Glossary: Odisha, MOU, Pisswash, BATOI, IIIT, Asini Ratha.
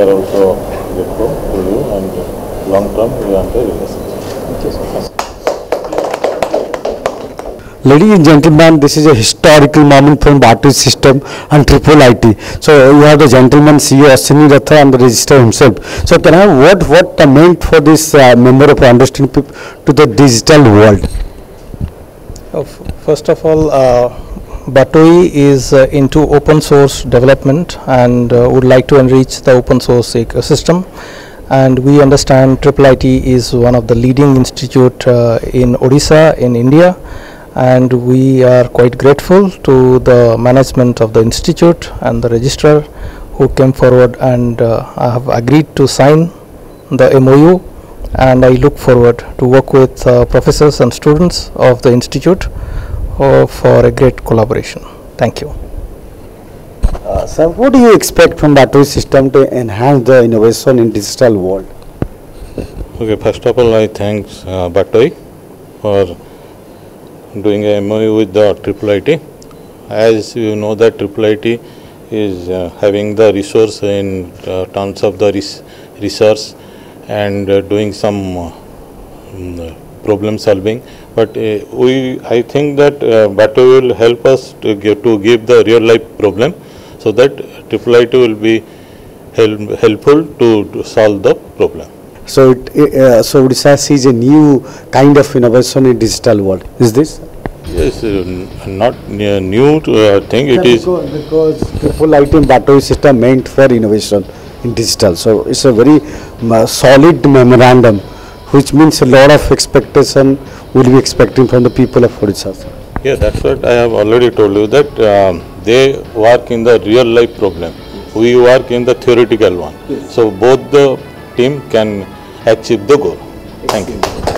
they are also grateful to you, and long term we want a relationship. Thank you so much. Ladies and gentlemen, this is a historical moment from BATOI system and IIIT. So you have the gentleman CEO Asini Ratha and the registrar himself. So can I have what comment for this member of understanding people to the digital world? Oh, first of all, BATOI is into open source development and would like to enrich the open source ecosystem, and we understand IIIT is one of the leading institute in Odisha in India, and we are quite grateful to the management of the institute and the registrar who came forward and have agreed to sign the MOU, and I look forward to work with professors and students of the institute for a great collaboration. Thank you. Sir, what do you expect from BATOI system to enhance the innovation in digital world? Okay, first of all, I thank BATOI for doing a MOU with the IIIT. As you know, that IIIT is having the resource in terms of the research and doing some problem solving, but I think that BATOI will help us to give the real life problem, so that IIIT will be helpful to solve the problem. So, so Odisha sees a new kind of innovation in digital world. Is this? Yes, not new thing. It is because IIIT and BATOI system meant for innovation in digital. So it's a very solid memorandum, which means a lot of expectation will be expecting from the people of Odisha. Yeah, that's what I have already told you, that they work in the real life problem. We work in the theoretical one. Yes. So both the team can achieve the goal. Thank you.